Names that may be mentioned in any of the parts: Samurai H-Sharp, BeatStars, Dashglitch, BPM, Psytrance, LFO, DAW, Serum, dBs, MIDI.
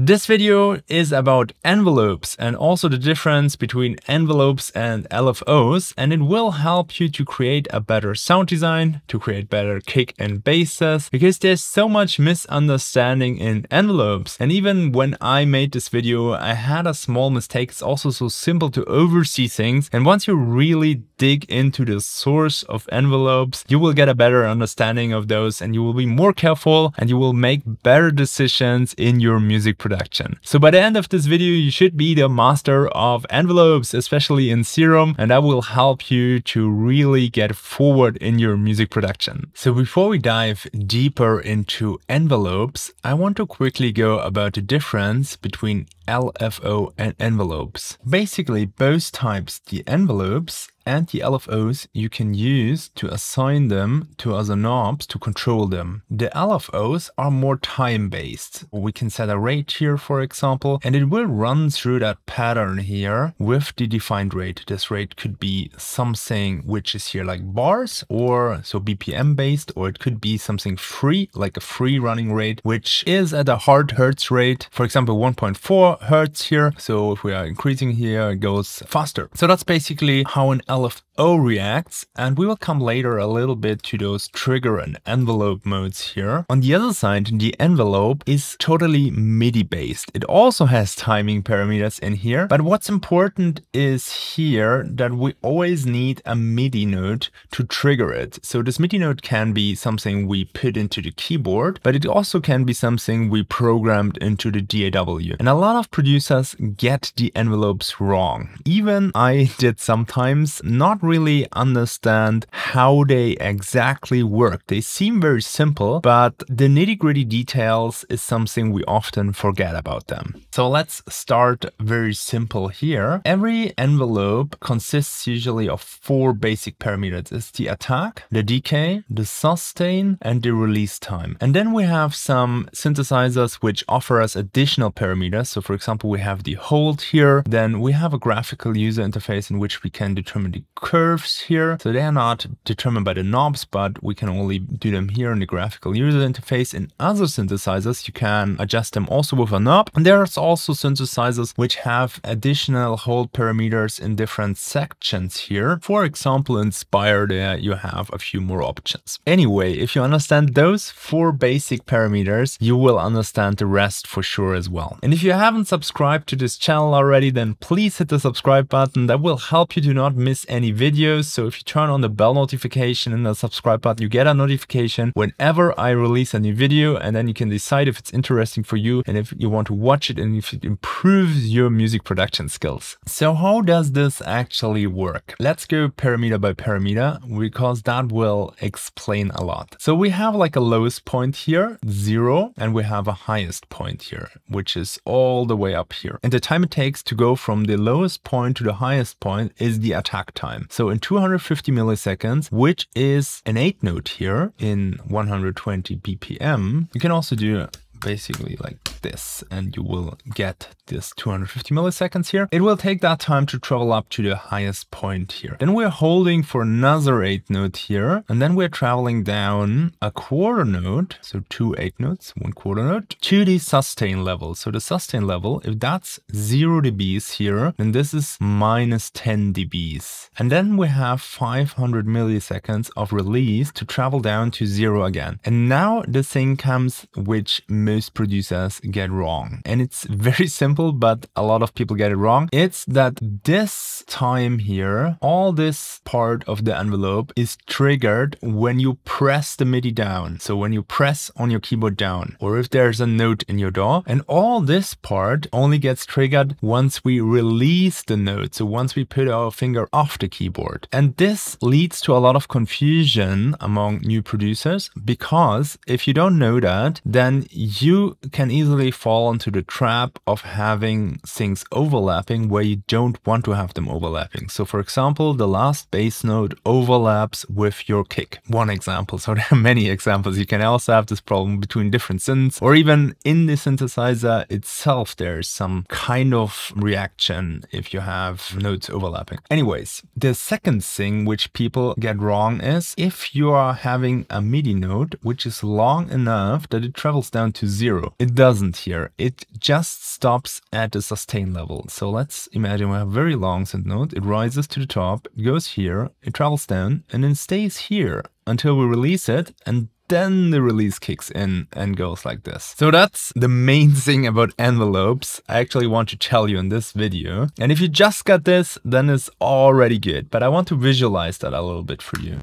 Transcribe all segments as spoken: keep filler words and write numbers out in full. This video is about envelopes and also the difference between envelopes and L F Os, and it will help you to create a better sound design, to create better kick and basses, because there's so much misunderstanding in envelopes. And even when I made this video, I had a small mistake. It's also so simple to oversee things, and once you really dig into the source of envelopes, you will get a better understanding of those, and you will be more careful, and you will make better decisions in your music production. Production. So by the end of this video, you should be the master of envelopes, especially in Serum, and that will help you to really get forward in your music production. So before we dive deeper into envelopes, I want to quickly go about the difference between L F O and envelopes. Basically, both types, the envelopes and the L F Os, you can use to assign them to other knobs to control them. The L F Os are more time-based. We can set a rate here, for example, and it will run through that pattern here with the defined rate. This rate could be something which is here like bars, or so B P M-based, or it could be something free, like a free running rate, which is at a hard hertz rate, for example, one point four hertz here. So if we are increasing here, it goes faster. So that's basically how an L F O reacts, and we will come later a little bit to those trigger and envelope modes here. On the other side, the envelope is totally MIDI based. It also has timing parameters in here, but what's important is here that we always need a MIDI note to trigger it. So this MIDI note can be something we put into the keyboard, but it also can be something we programmed into the D A W. And a lot of producers get the envelopes wrong. Even I did sometimes. Not really understand how they exactly work. They seem very simple, but the nitty-gritty details is something we often forget about them. So let's start very simple here. Every envelope consists usually of four basic parameters. It's the attack, the decay, the sustain, and the release time. And then we have some synthesizers which offer us additional parameters. So for example, we have the hold here. Then we have a graphical user interface in which we can determine the curves here. So they are not determined by the knobs, but we can only do them here in the graphical user interface. In other synthesizers, you can adjust them also with a knob. And there's also synthesizers which have additional hold parameters in different sections here. For example, in Spire, there you have a few more options. Anyway, if you understand those four basic parameters, you will understand the rest for sure as well. And if you haven't subscribed to this channel already, then please hit the subscribe button. That will help you to not miss any videos. So if you turn on the bell notification and the subscribe button, you get a notification whenever I release a new video, and then you can decide if it's interesting for you and if you want to watch it and if it improves your music production skills. So how does this actually work? Let's go parameter by parameter, because that will explain a lot. So we have like a lowest point here, zero, and we have a highest point here, which is all the way up here. And the time it takes to go from the lowest point to the highest point is the attack time. So in two hundred fifty milliseconds, which is an eighth note here in one hundred twenty B P M, you can also do basically like this, and you will get this two hundred fifty milliseconds here. It will take that time to travel up to the highest point here. Then we're holding for another eighth note here, and then we're traveling down a quarter note, so two eighth notes, one quarter note, to the sustain level. So the sustain level, if that's zero dBs here, then this is minus ten dBs. And then we have five hundred milliseconds of release to travel down to zero again. And now the thing comes which most producers get wrong. And it's very simple, but a lot of people get it wrong. It's that this time here, all this part of the envelope is triggered when you press the MIDI down. So when you press on your keyboard down, or if there's a note in your D A W, and all this part only gets triggered once we release the note. So once we put our finger off the keyboard. And this leads to a lot of confusion among new producers, because if you don't know that, then you can easily fall into the trap of having things overlapping where you don't want to have them overlapping. So for example, the last bass note overlaps with your kick. One example. So there are many examples. You can also have this problem between different synths, or even in the synthesizer itself, there's some kind of reaction if you have notes overlapping. Anyways, the second thing which people get wrong is if you are having a MIDI note, which is long enough that it travels down to zero. It doesn't here. It just stops at the sustain level. So let's imagine we have a very long synth note. It rises to the top, it goes here, it travels down, and then stays here until we release it, and then the release kicks in and goes like this. So that's the main thing about envelopes I actually want to tell you in this video. And if you just got this, then it's already good. But I want to visualize that a little bit for you.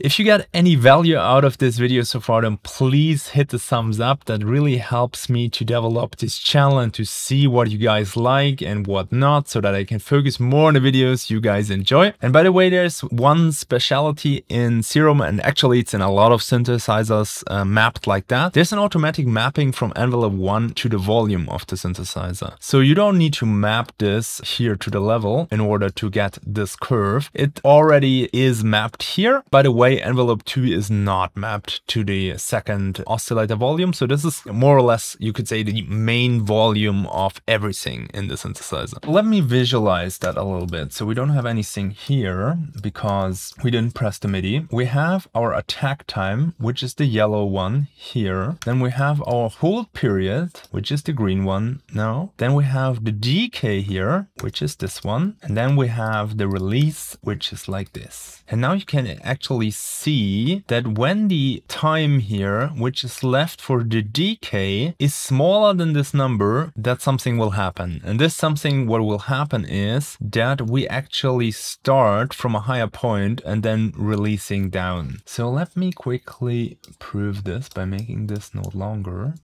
If you got any value out of this video so far, then please hit the thumbs up. That really helps me to develop this channel and to see what you guys like and what not, so that I can focus more on the videos you guys enjoy. And by the way, there's one speciality in Serum, and actually it's in a lot of synthesizers uh, mapped like that. There's an automatic mapping from envelope one to the volume of the synthesizer. So you don't need to map this here to the level in order to get this curve. It already is mapped here. By the way, envelope two is not mapped to the second oscillator volume. So this is more or less, you could say, the main volume of everything in the synthesizer. Let me visualize that a little bit. So we don't have anything here because we didn't press the MIDI. We have our attack time, which is the yellow one here. Then we have our hold period, which is the green one now. Then we have the decay here, which is this one. And then we have the release, which is like this. And now you can actually see that when the time here, which is left for the decay, is smaller than this number, that something will happen. And this something, what will happen is that we actually start from a higher point and then releasing down. So let me quickly prove this by making this note longer.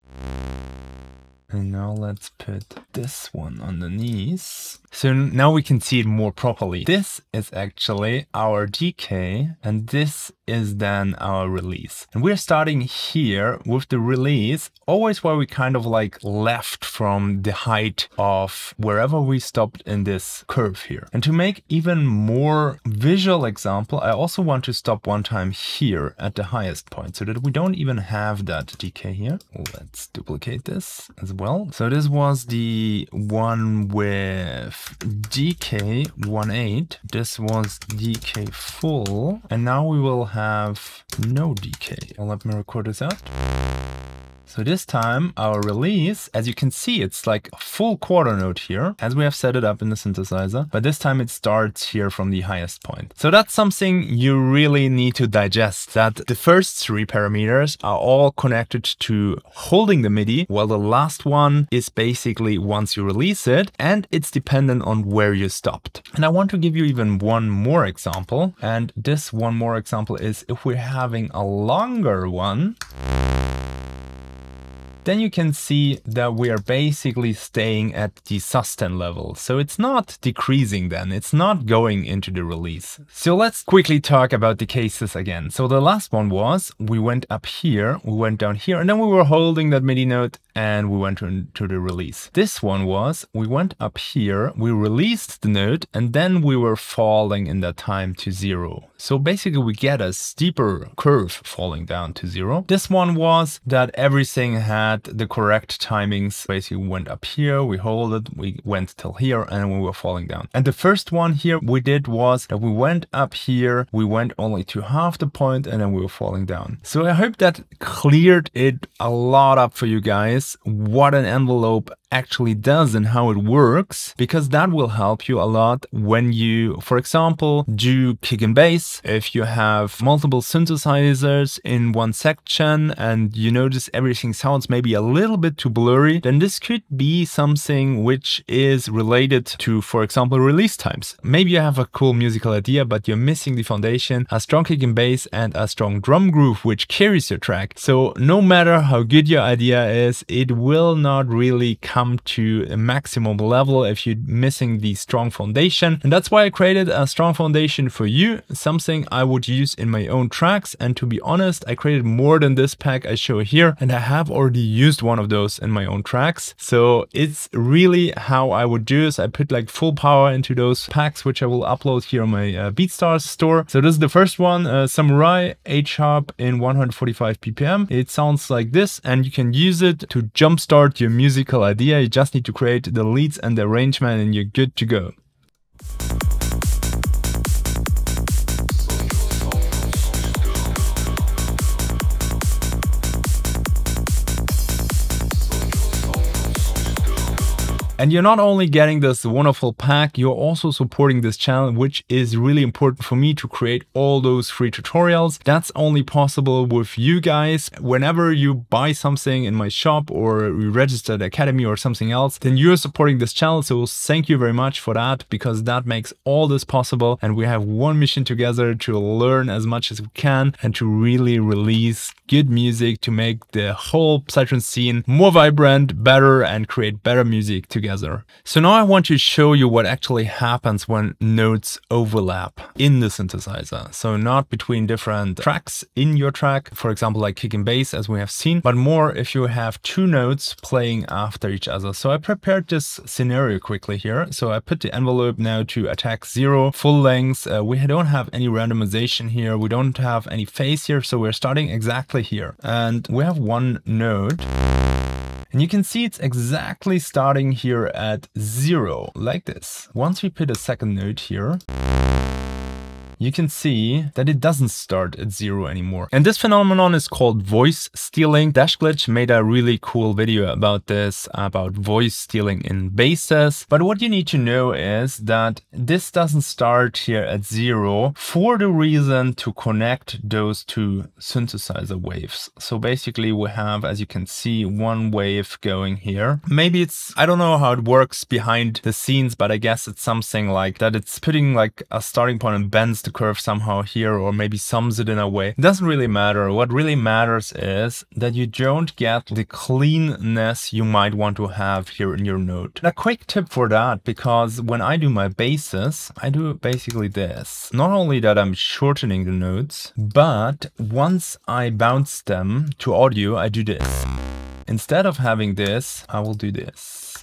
And now let's put this one underneath. So now we can see it more properly. This is actually our decay, and this is then our release. And we're starting here with the release, always where we kind of like left from the height of wherever we stopped in this curve here. And to make even more visual example, I also want to stop one time here at the highest point so that we don't even have that decay here. Let's duplicate this as well. So this was the one with decay one eight. This was decay full. And now we will have no decay. Well, let me record this out. So this time our release, as you can see, it's like a full quarter note here, as we have set it up in the synthesizer, but this time it starts here from the highest point. So that's something you really need to digest, that the first three parameters are all connected to holding the MIDI, while the last one is basically once you release it, and it's dependent on where you stopped. And I want to give you even one more example, and this one more example is if we're having a longer one, then you can see that we are basically staying at the sustain level. So it's not decreasing then, it's not going into the release. So let's quickly talk about the cases again. So the last one was, we went up here, we went down here, and then we were holding that MIDI note and we went to, to the release. This one was, we went up here, we released the note, and then we were falling in that time to zero. So basically we get a steeper curve falling down to zero. This one was that everything had the correct timings. Basically we went up here, we hold it, we went till here, and we were falling down. And the first one here we did was that we went up here, we went only to half the point, and then we were falling down. So I hope that cleared it a lot up for you guys, what an envelope actually does and how it works, because that will help you a lot when you, for example, do kick and bass. If you have multiple synthesizers in one section and you notice everything sounds maybe a little bit too blurry, then this could be something which is related to, for example, release times. Maybe you have a cool musical idea, but you're missing the foundation, a strong kick and bass and a strong drum groove which carries your track. So no matter how good your idea is, it will not really come to a maximum level if you're missing the strong foundation. And that's why I created a strong foundation for you, something I would use in my own tracks. And to be honest, I created more than this pack I show here, and I have already used one of those in my own tracks. So it's really how I would do is I put like full power into those packs, which I will upload here on my uh, BeatStars store. So this is the first one, uh, Samurai H-Sharp in one forty-five B P M. It sounds like this, and you can use it to jumpstart your musical idea. You just need to create the leads and the arrangement, and you're good to go. And you're not only getting this wonderful pack, you're also supporting this channel, which is really important for me to create all those free tutorials. That's only possible with you guys. Whenever you buy something in my shop or you register the academy or something else, then you're supporting this channel. So thank you very much for that, because that makes all this possible. And we have one mission together to learn as much as we can and to really release good music to make the whole Psytrance scene more vibrant, better, and create better music together. Together. So now I want to show you what actually happens when notes overlap in the synthesizer. So not between different tracks in your track, for example, like kick and bass as we have seen, but more if you have two notes playing after each other. So I prepared this scenario quickly here. So I put the envelope now to attack zero, full length. Uh, we don't have any randomization here. We don't have any phase here. So we're starting exactly here. And we have one note. And you can see it's exactly starting here at zero, like this. Once we put a second note here, you can see that it doesn't start at zero anymore. And this phenomenon is called voice stealing. Dashglitch made a really cool video about this, about voice stealing in basses. But what you need to know is that this doesn't start here at zero for the reason to connect those two synthesizer waves. So basically we have, as you can see, one wave going here. Maybe it's, I don't know how it works behind the scenes, but I guess it's something like that. It's putting like a starting point and bends the curve somehow here, or maybe sums it in a way. It doesn't really matter. What really matters is that you don't get the cleanness you might want to have here in your note. And a quick tip for that, because when I do my basses, I do basically this. Not only that I'm shortening the notes, but once I bounce them to audio, I do this. Instead of having this, I will do this.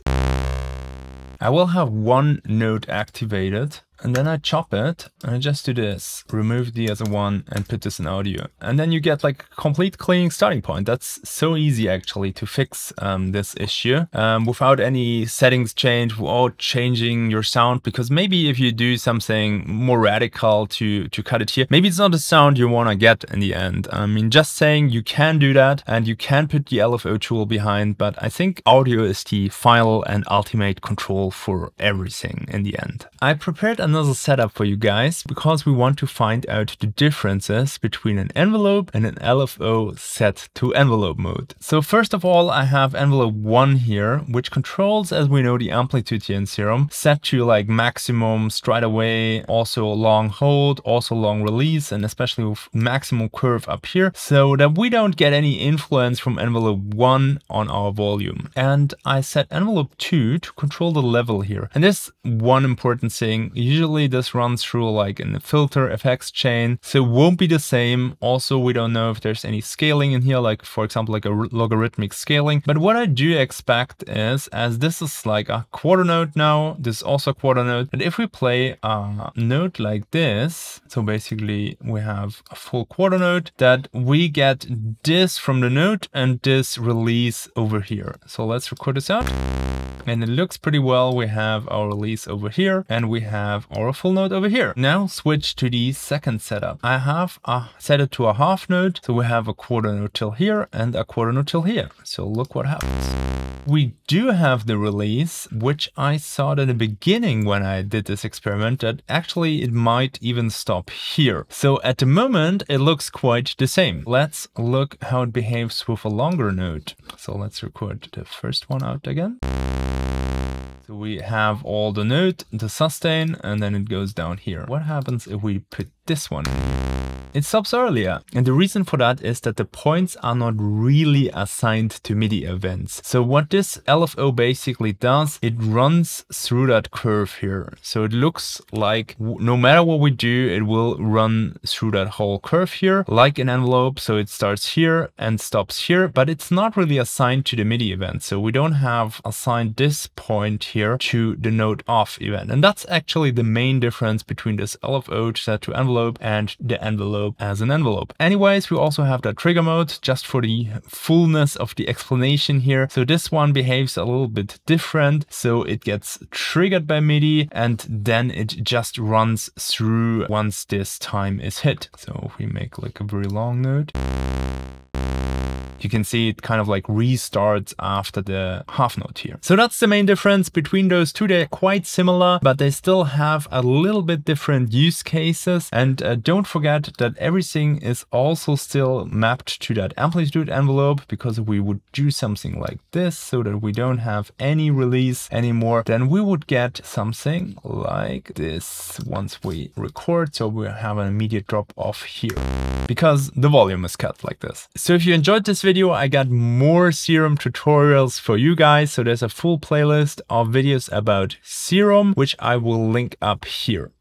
I will have one note activated, and then I chop it and I just do this, remove the other one and put this in audio. And then you get like a complete clean starting point. That's so easy actually to fix um, this issue um, without any settings change, without changing your sound, because maybe if you do something more radical to, to cut it here, maybe it's not the sound you want to get in the end. I mean, just saying you can do that and you can put the L F O tool behind, but I think audio is the final and ultimate control for everything in the end. I prepared an another setup for you guys, because we want to find out the differences between an envelope and an L F O set to envelope mode. So first of all, I have envelope one here, which controls, as we know, the amplitude here in Serum, set to like maximum straight away, also long hold, also long release, and especially with maximum curve up here, so that we don't get any influence from envelope one on our volume. And I set envelope two to control the level here. And this one important thing, usually Usually this runs through like in the filter effects chain, so it won't be the same. Also, we don't know if there's any scaling in here, like for example, like a logarithmic scaling. But what I do expect is, as this is like a quarter note now, this is also a quarter note. And if we play a note like this, so basically we have a full quarter note, that we get this from the note and this release over here. So let's record this out. And it looks pretty well. We have our release over here and we have our full note over here. Now switch to the second setup. I have uh, set it to a half note. So we have a quarter note till here and a quarter note till here. So look what happens. We do have the release, which I saw at the beginning when I did this experiment, that actually it might even stop here. So at the moment, it looks quite the same. Let's look how it behaves with a longer note. So let's record the first one out again. So we have all the note, the sustain, and then it goes down here. What happens if we put this one in here? It stops earlier. And the reason for that is that the points are not really assigned to MIDI events. So what this L F O basically does, it runs through that curve here. So it looks like no matter what we do, it will run through that whole curve here, like an envelope. So it starts here and stops here, but it's not really assigned to the MIDI event. So we don't have assigned this point here to the note off event. And that's actually the main difference between this L F O set to envelope and the envelope as an envelope. Anyways, we also have that trigger mode, just for the fullness of the explanation here. So this one behaves a little bit different. So it gets triggered by MIDI and then it just runs through once this time is hit. So if we make like a very long note, you can see it kind of like restarts after the half note here. So that's the main difference between those two. They're quite similar, but they still have a little bit different use cases. And uh, don't forget that everything is also still mapped to that amplitude envelope, because if we would do something like this so that we don't have any release anymore, then we would get something like this once we record. So we'll have an immediate drop off here because the volume is cut like this. So if you enjoyed this video, I got more Serum tutorials for you guys. So there's a full playlist of videos about Serum, which I will link up here.